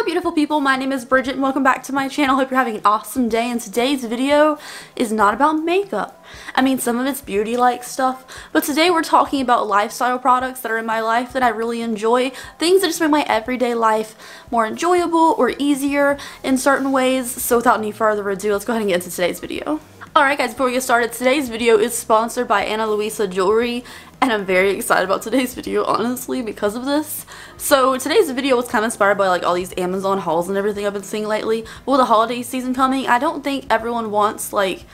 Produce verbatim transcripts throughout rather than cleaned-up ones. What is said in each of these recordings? Hello beautiful people, my name is Bridget and welcome back to my channel. Hope you're having an awesome day, and today's video is not about makeup. I mean, some of it's beauty like stuff, but today we're talking about lifestyle products that are in my life that I really enjoy. Things that just make my everyday life more enjoyable or easier in certain ways. So without any further ado, let's go ahead and get into today's video. Alright guys, before we get started, today's video is sponsored by Ana Luisa Jewelry. And I'm very excited about today's video, honestly, because of this. So today's video was kind of inspired by like all these Amazon hauls and everything I've been seeing lately. But with the holiday season coming, I don't think everyone wants like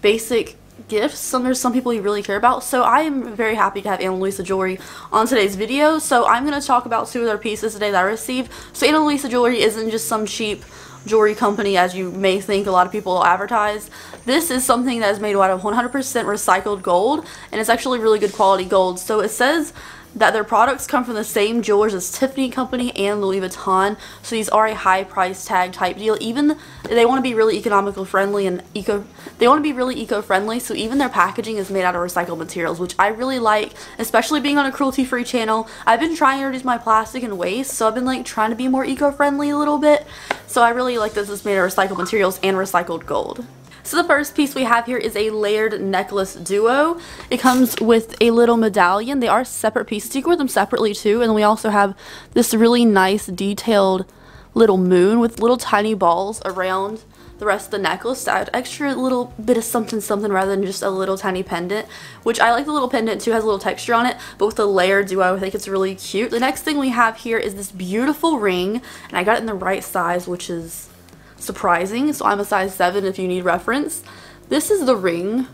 basic gifts, and there's some people you really care about. So I am very happy to have Ana Luisa Jewelry on today's video. So I'm going to talk about two of their pieces today that I received. So Ana Luisa Jewelry isn't just some cheap jewelry company as you may think a lot of people advertise. This is something that is made out of one hundred percent recycled gold, and it's actually really good quality gold. So it says that their products come from the same jewelers as Tiffany Company and Louis Vuitton, so these are a high price tag type deal. Even they want to be really economical friendly and eco they want to be really eco-friendly, so even their packaging is made out of recycled materials, which I really like, especially being on a cruelty-free channel. I've been trying to reduce my plastic and waste, so I've been like trying to be more eco-friendly a little bit. So I really like this, it's made of recycled materials and recycled gold. So the first piece we have here is a layered necklace duo. It comes with a little medallion. They are separate pieces. You can wear them separately too. And we also have this really nice detailed little moon with little tiny balls around the rest of the necklace to add extra little bit of something something rather than just a little tiny pendant, which I like. The little pendant too has a little texture on it, but with the layered duo I think it's really cute. The next thing we have here is this beautiful ring, and I got it in the right size, which is surprising. So I'm a size seven if you need reference. This is the ring.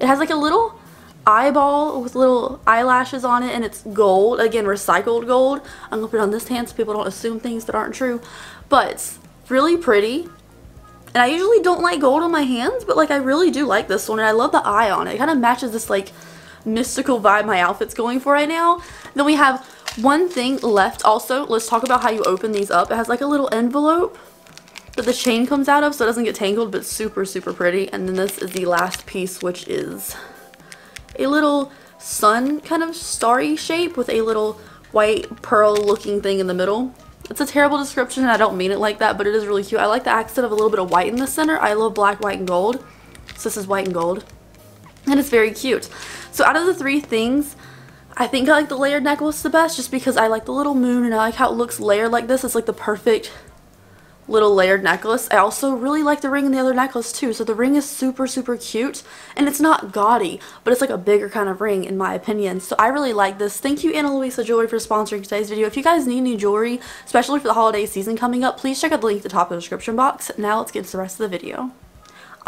It has like a little eyeball with little eyelashes on it, and it's gold, again recycled gold. I'm gonna put it on this hand so people don't assume things that aren't true, but it's really pretty. And I usually don't like gold on my hands, but like I really do like this one, and I love the eye on it. It kind of matches this like mystical vibe my outfit's going for right now. Then we have one thing left. Also, let's talk about how you open these up. It has like a little envelope that the chain comes out of so it doesn't get tangled, but super super pretty. And then this is the last piece, which is a little sun kind of starry shape with a little white pearl looking thing in the middle. It's a terrible description and I don't mean it like that, but it is really cute. I like the accent of a little bit of white in the center. I love black, white, and gold. So this is white and gold, and it's very cute. So out of the three things, I think I like the layered necklace the best, just because I like the little moon and I like how it looks layered like this. It's like the perfect little layered necklace. I also really like the ring and the other necklace too. So the ring is super super cute, and it's not gaudy, but it's like a bigger kind of ring in my opinion. So I really like this. Thank you Ana Luisa Jewelry for sponsoring today's video. If you guys need any jewelry, especially for the holiday season coming up, please check out the link at the top of the description box. Now let's get into the rest of the video.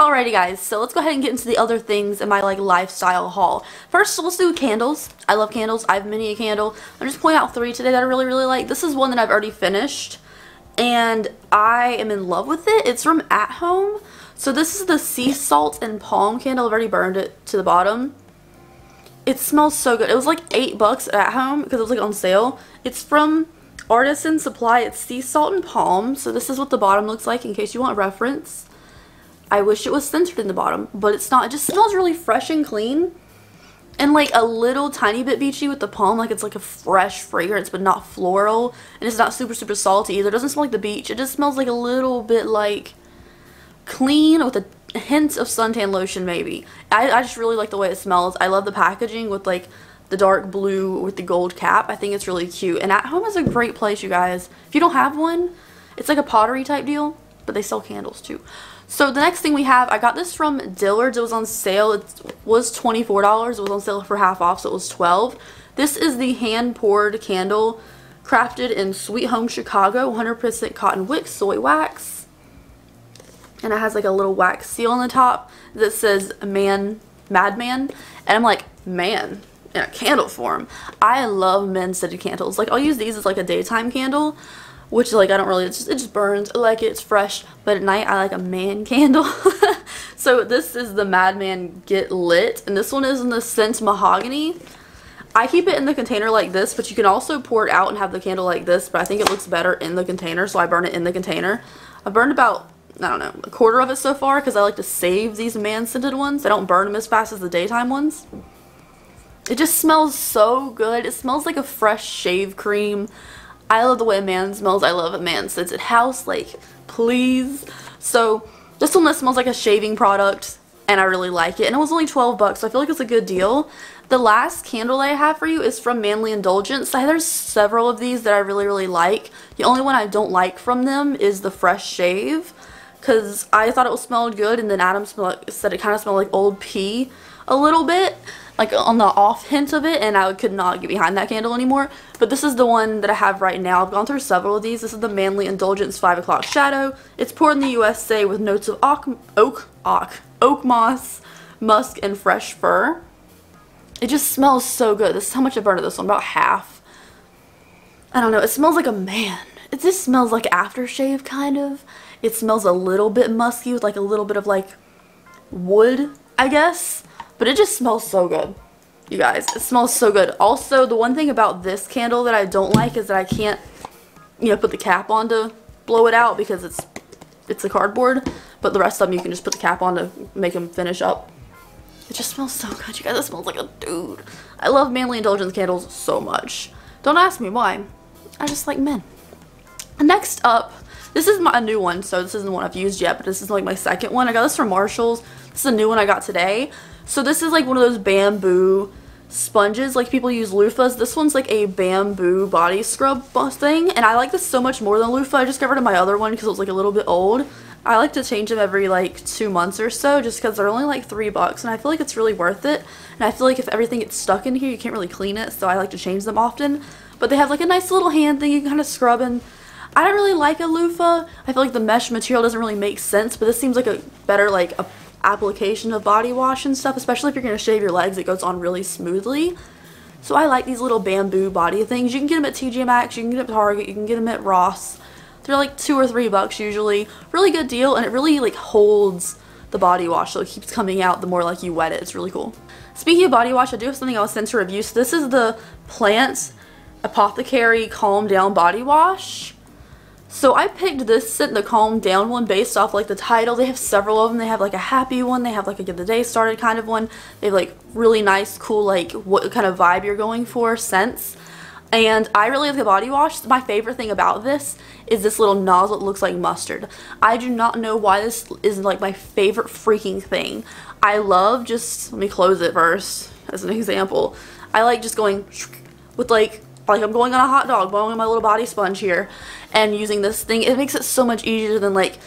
Alrighty guys, so let's go ahead and get into the other things in my like lifestyle haul. First, let's do candles. I love candles. I have many a candle. I'm just pointing out three today that I really really like. This is one that I've already finished, and I am in love with it. It's from At Home. So this is the sea salt and palm candle. I've already burned it to the bottom. It smells so good. It was like eight bucks At Home because it was like on sale. It's from Artisan Supply. It's sea salt and palm. So this is what the bottom looks like in case you want reference. I wish it was centered in the bottom, but it's not. It just smells really fresh and clean, and like a little tiny bit beachy with the palm. Like it's like a fresh fragrance, but not floral, and it's not super super salty either. It doesn't smell like the beach. It just smells like a little bit like clean with a hint of suntan lotion maybe. I, I just really like the way it smells. I love the packaging with like the dark blue with the gold cap. I think it's really cute, and At Home is a great place, you guys. If you don't have one, it's like a pottery type deal, but they sell candles too. So the next thing we have, I got this from Dillard's. It was on sale. It was twenty-four dollars. It was on sale for half off, so it was twelve dollars. This is the hand-poured candle crafted in Sweet Home Chicago, one hundred percent cotton wick, soy wax. And it has like a little wax seal on the top that says man, madman. And I'm like, man, in a candle form. I love men-scented candles. Like I'll use these as like a daytime candle, which like I don't really, it's just, it just burns. I like it, it's fresh, but at night I like a man candle. So this is the Madman Get Lit, and this one is in the scent Mahogany. I keep it in the container like this, but you can also pour it out and have the candle like this, but I think it looks better in the container, so I burn it in the container. I burned about, I don't know, a quarter of it so far, because I like to save these man scented ones. I don't burn them as fast as the daytime ones. It just smells so good. It smells like a fresh shave cream. I love the way a man smells. I love a man scented house. Like, please. So this one that smells like a shaving product, and I really like it. And it was only twelve bucks, so I feel like it's a good deal. The last candle I have for you is from Manly Indulgence. There's several of these that I really, really like. The only one I don't like from them is the Fresh Shave, because I thought it was smelled good, and then Adam said it kind of smelled like old pee a little bit, like on the off hint of it, and I could not get behind that candle anymore. But this is the one that I have right now. I've gone through several of these. This is the Manly Indulgence five o'clock Shadow. It's poured in the U S A with notes of oak, oak, oak, oak moss, musk, and fresh fir. It just smells so good. This is how much I burned of this one, about half. I don't know, it smells like a man. It just smells like aftershave, kind of. It smells a little bit musky with like a little bit of like wood, I guess. But it just smells so good, you guys. It smells so good. Also, the one thing about this candle that I don't like is that I can't, you know, put the cap on to blow it out because it's it's a cardboard. But the rest of them, you can just put the cap on to make them finish up. It just smells so good, you guys. It smells like a dude. I love Manly Indulgence candles so much. Don't ask me why. I just like men. Next up, this is my, a new one, so this isn't one I've used yet, but this is like my second one. I got this from Marshall's. This is a new one I got today. So this is like one of those bamboo sponges, like people use loofahs. This one's like a bamboo body scrub thing, and I like this so much more than loofah. I just got rid of my other one because it was like a little bit old. I like to change them every like two months or so just because they're only like three bucks, and I feel like it's really worth it. And I feel like if everything gets stuck in here, you can't really clean it, so I like to change them often. But they have like a nice little hand thing you can kind of scrub, and I don't really like a loofah. I feel like the mesh material doesn't really make sense, but this seems like a better like a application of body wash and stuff, especially if you're going to shave your legs. It goes on really smoothly. So I like these little bamboo body things. You can get them at T J Maxx, you can get them at Target, you can get them at Ross. They're like two or three bucks usually. Really good deal, and it really like holds the body wash, so it keeps coming out the more like you wet it. It's really cool. Speaking of body wash, I do have something I was sent to review. So this is the Plant Apothecary Calm Down Body Wash. So I picked this scent, the Calm Down one, based off like the title. They have several of them. They have like a happy one. They have like a get the day started kind of one. They have like really nice, cool, like what kind of vibe you're going for scents. And I really like the body wash. My favorite thing about this is this little nozzle. It looks like mustard. I do not know why this is like my favorite freaking thing. I love just, let me close it first as an example. I like just going with like, like I'm going on a hot dog, blowing my little body sponge here and using this thing. It makes it so much easier than like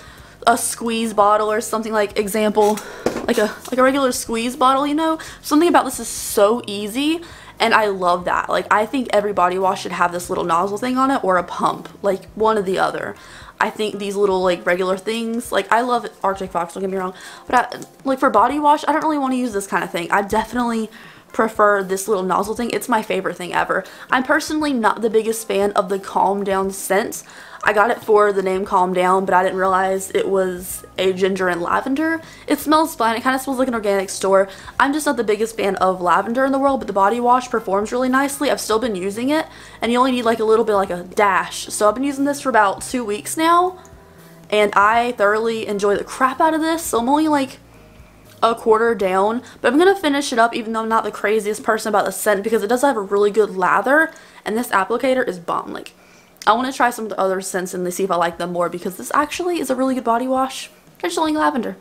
a squeeze bottle or something, like example, like a like a regular squeeze bottle, you know? Something about this is so easy, and I love that. Like, I think every body wash should have this little nozzle thing on it or a pump, like one or the other. I think these little like regular things, like I love Arctic Fox, don't get me wrong, but I, like for body wash, I don't really want to use this kind of thing. I definitely prefer this little nozzle thing. It's my favorite thing ever. I'm personally not the biggest fan of the Calm Down scent. I got it for the name Calm Down, but I didn't realize it was a ginger and lavender. It smells fine. It kind of smells like an organic store. I'm just not the biggest fan of lavender in the world, but the body wash performs really nicely. I've still been using it, and you only need like a little bit, like a dash. So I've been using this for about two weeks now, and I thoroughly enjoy the crap out of this. So I'm only like a quarter down, but I'm gonna finish it up even though I'm not the craziest person about the scent, because it does have a really good lather, and this applicator is bomb. Like, I want to try some of the other scents and see if I like them more, because this actually is a really good body wash. I just like lavender.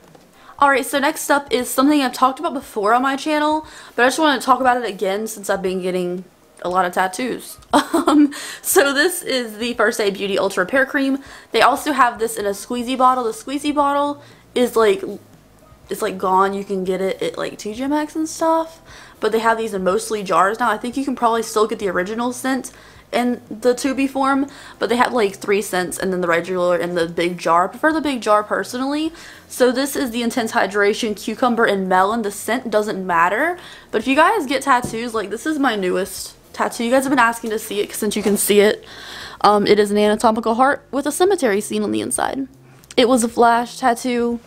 Alright, so next up is something I've talked about before on my channel, but I just want to talk about it again since I've been getting a lot of tattoos. Um, so this is the First Aid Beauty Ultra Repair Cream. They also have this in a squeezy bottle. The squeezy bottle is like, it's like gone. You can get it at like T J Maxx and stuff, but they have these in mostly jars now. I think you can probably still get the original scent in the tubey form, but they have like three scents and then the regular and the big jar. I prefer the big jar personally. So this is the Intense Hydration Cucumber and Melon. The scent doesn't matter, but if you guys get tattoos, like this is my newest tattoo. You guys have been asking to see it since you can see it. Um, it is an anatomical heart with a cemetery scene on the inside. It was a flash tattoo.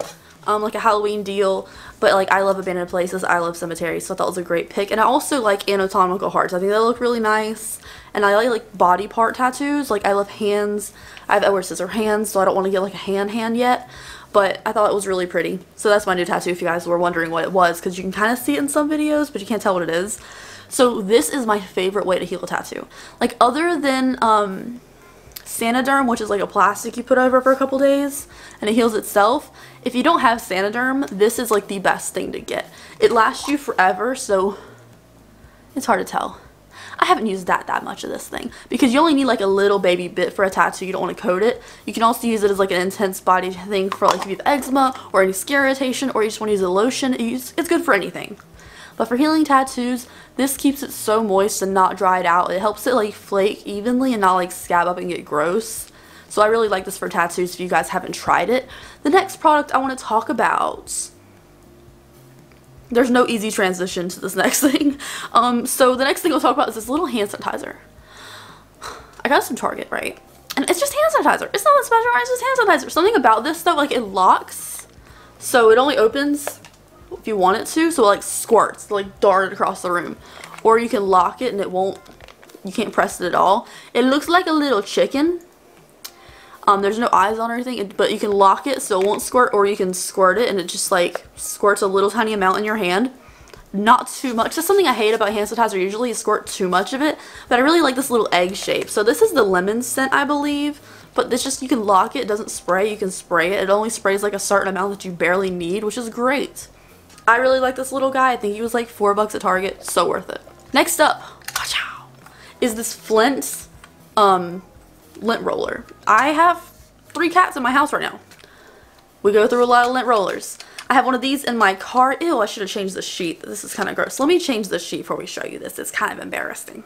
Um, like a Halloween deal, but like I love abandoned places, I love cemeteries, so I thought it was a great pick. And I also like anatomical hearts. I think they look really nice, and I like like body part tattoos. Like I love hands. I have Edward Scissor Hands, so I don't want to get like a hand hand yet, but I thought it was really pretty. So that's my new tattoo, if you guys were wondering what it was, because you can kind of see it in some videos but you can't tell what it is. So this is my favorite way to heal a tattoo. Like, other than um Saniderm, which is like a plastic you put over for a couple days and it heals itself. If you don't have Saniderm, this is like the best thing to get. It lasts you forever, so it's hard to tell. I haven't used that that much of this thing because you only need like a little baby bit for a tattoo. You don't want to coat it. You can also use it as like an intense body thing for like if you have eczema or any skin irritation, or you just want to use a lotion. It's good for anything. But for healing tattoos, this keeps it so moist and not dried out. It helps it like flake evenly and not like scab up and get gross. So I really like this for tattoos if you guys haven't tried it. The next product I want to talk about, there's no easy transition to this next thing. Um, so the next thing I'll talk about is this little hand sanitizer. I got this from Target, right? And it's just hand sanitizer. It's not that special, right? It's just hand sanitizer. Something about this though, like it locks, so it only opens if you want it to, so it like squirts, like darted across the room. Or you can lock it and it won't, you can't press it at all. It looks like a little chicken. Um, there's no eyes on or anything, but you can lock it so it won't squirt, or you can squirt it and it just like squirts a little tiny amount in your hand. Not too much. That's something I hate about hand sanitizer. Usually you squirt too much of it, but I really like this little egg shape. So this is the lemon scent, I believe, but this just, you can lock it. It doesn't spray. You can spray it. It only sprays like a certain amount that you barely need, which is great. I really like this little guy. I think he was like four bucks at Target. So worth it. Next up, watch out, is this Flint, um... lint roller. I have three cats in my house right now. We go through a lot of lint rollers. I have one of these in my car. Ew, I should have changed the sheet. This is kind of gross. Let me change the sheet before we show you this. It's kind of embarrassing.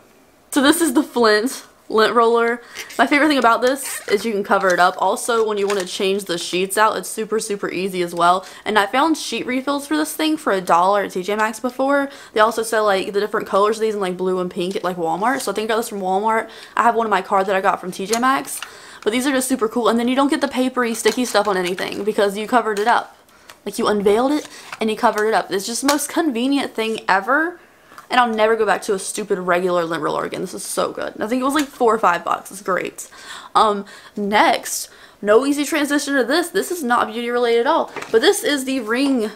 So this is the Flint lint roller. My favorite thing about this is you can cover it up. Also, when you want to change the sheets out, it's super, super easy as well. And I found sheet refills for this thing for a dollar at T J Maxx before. They also sell like the different colors of these in like blue and pink at like Walmart. So I think I got this from Walmart. I have one in my car that I got from T J Maxx. But these are just super cool. And then you don't get the papery, sticky stuff on anything because you covered it up. Like you unveiled it and you covered it up. It's just the most convenient thing ever. And I'll never go back to a stupid regular lint roller again. This is so good. I think it was like four or five bucks. It's great. Um, next, no easy transition to this. This is not beauty related at all. But this is the Ring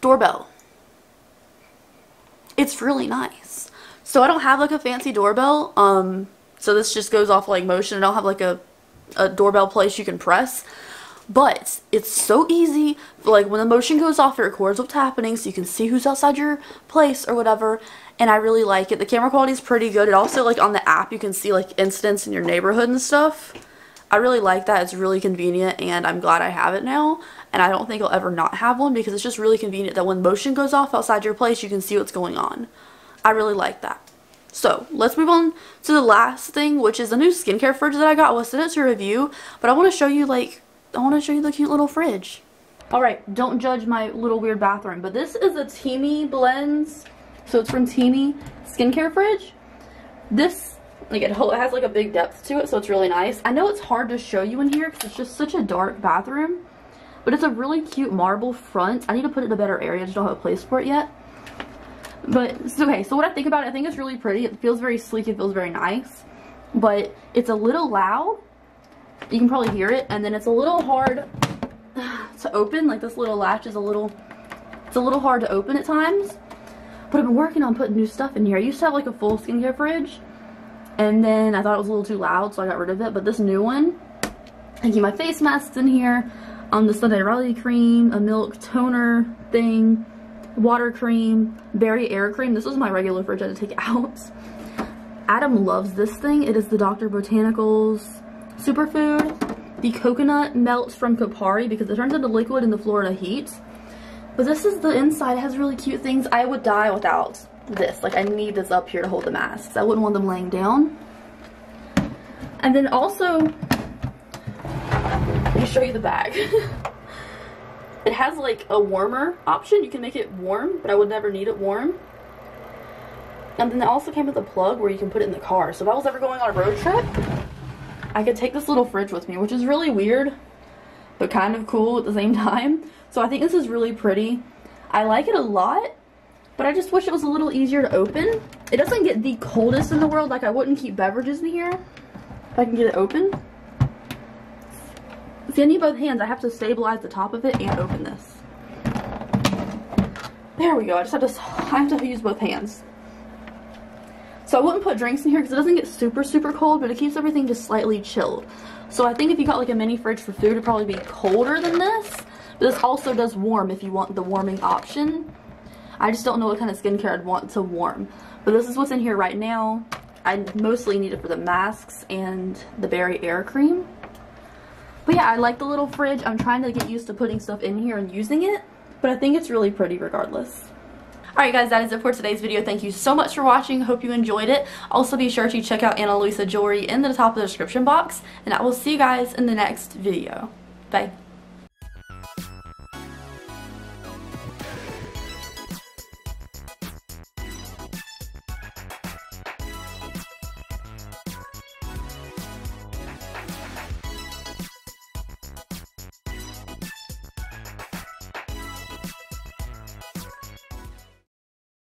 Doorbell. It's really nice. So I don't have like a fancy doorbell. Um, so this just goes off like motion. I don't have like a, a doorbell place you can press. But it's so easy, like when the motion goes off it records what's happening so you can see who's outside your place or whatever, and I really like it. The camera quality is pretty good. It also, like on the app, you can see like incidents in your neighborhood and stuff. I really like that. It's really convenient and I'm glad I have it now, and I don't think I'll ever not have one because it's just really convenient that when motion goes off outside your place you can see what's going on. I really like that. So let's move on to the last thing, which is a new skincare fridge that I got. I will send it to review, but I want to show you like I want to show you the cute little fridge. Alright, don't judge my little weird bathroom, but this is a Teamy Blends, so it's from Teamy Skincare Fridge. This, like it has like a big depth to it, so it's really nice. I know it's hard to show you in here because it's just such a dark bathroom, but it's a really cute marble front. I need to put it in a better area, I just don't have a place for it yet. But, it's okay, so what I think about it, I think it's really pretty. It feels very sleek, it feels very nice, but it's a little loud. You can probably hear it, and then it's a little hard to open. Like this little latch is a little, it's a little hard to open at times, but I've been working on putting new stuff in here. I used to have like a full skincare fridge, and then I thought it was a little too loud, so I got rid of it. But this new one, I keep my face masks in here, um, the Sunday Riley cream, a milk toner thing, water cream, berry air cream. This was my regular fridge I had to take out. Adam loves this thing. It is the Doctor Botanicals Superfood, the coconut melts from Kopari because it turns into liquid in the Florida heat. But this is the inside. It has really cute things. I would die without this. Like I need this up here to hold the masks. I wouldn't want them laying down. And then also, let me show you the bag. It has like a warmer option. You can make it warm, but I would never need it warm. And then it also came with a plug where you can put it in the car. So if I was ever going on a road trip, I could take this little fridge with me, which is really weird, but kind of cool at the same time. So I think this is really pretty. I like it a lot, but I just wish it was a little easier to open. It doesn't get the coldest in the world. Like I wouldn't keep beverages in here if I can get it open. See, I need both hands. I have to stabilize the top of it and open this. There we go. I just have to, I have to use both hands. So I wouldn't put drinks in here because it doesn't get super, super cold, but it keeps everything just slightly chilled. So I think if you got like a mini fridge for food, it'd probably be colder than this. But this also does warm if you want the warming option. I just don't know what kind of skincare I'd want to warm. But this is what's in here right now. I mostly need it for the masks and the Berry Air Cream. But yeah, I like the little fridge. I'm trying to get used to putting stuff in here and using it, but I think it's really pretty regardless. Alright guys, that is it for today's video. Thank you so much for watching. Hope you enjoyed it. Also be sure to check out Ana Luisa Jewelry in the top of the description box, and I will see you guys in the next video. Bye.